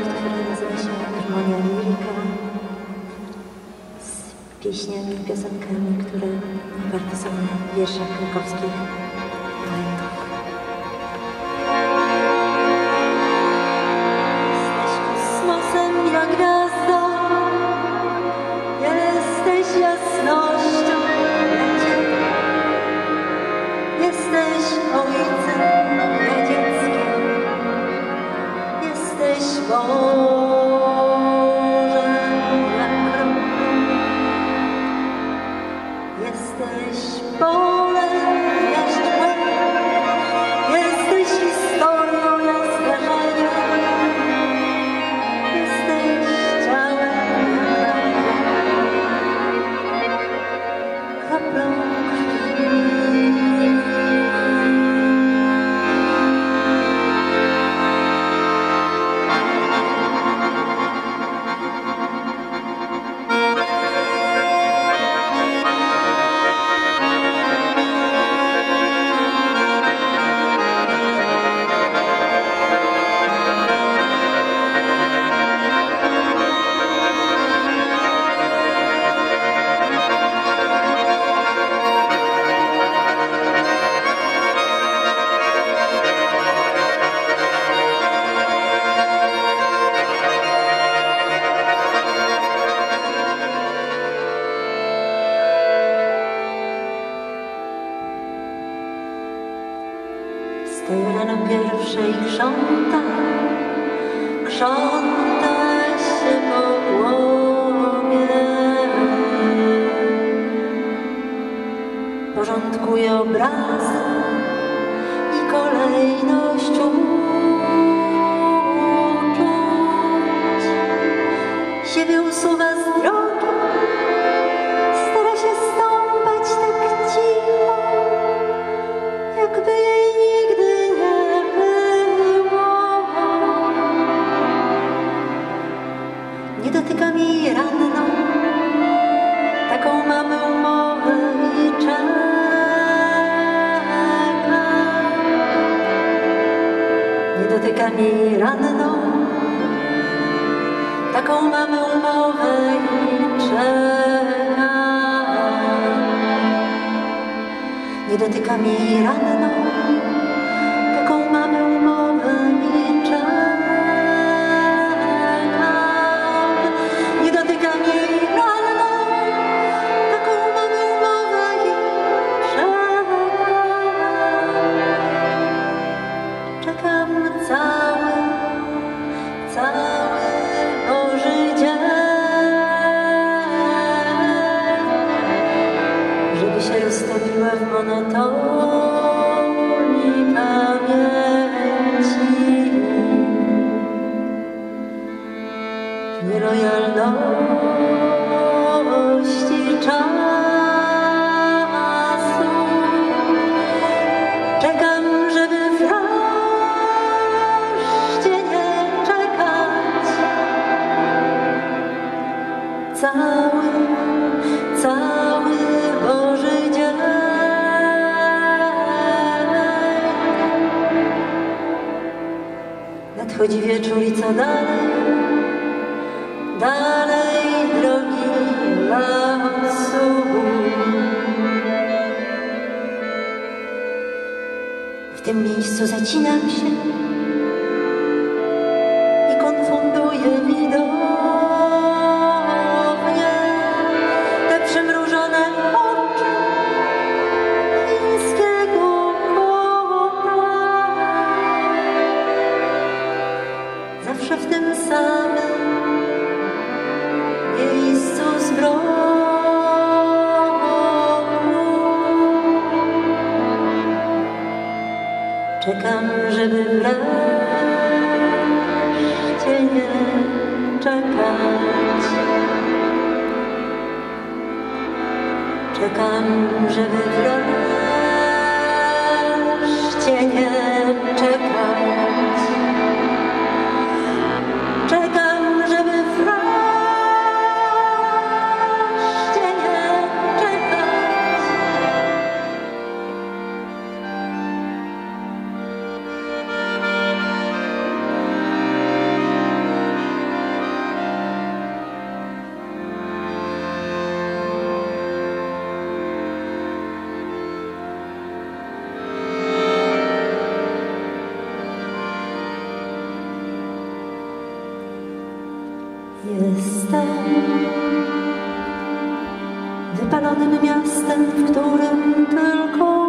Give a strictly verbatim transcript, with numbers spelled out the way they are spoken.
projekt, który nazywa się Armonia Lyrica, z pieśniami, piosenkami, które oparte są na wierszach krakowskich. Wstaję rano pierwsza i krząta, krząta się po głowie. Porządkuję obraz i kolejność uczuć. Siebie usuwa z drogi, stara się stąpać tak cicho, jakby jej dotykami ranną, taką mamy umowę i czekam. Nie dotykami ranną, taką mamy umowę i czekam. Nie dotykami ranną, taką mamy umowę i czekam. Czekam. Cały, cały Boży dzień, żeby się roztopiła w monotonii pamięci, w nielojalności czasu. Czekam, żeby wraz cały, cały Boży dzień, nadchodzi wieczór i co dalej, dalej drogi lasu. W tym miejscu zacinam się i konfunduję widok. Czekam, żeby wreszcie nie czekać. Czekam, żeby wreszcie nie czekać. Czekam, żeby wreszcie nie czekać. Jestem wypalonym miastem, w którym tylko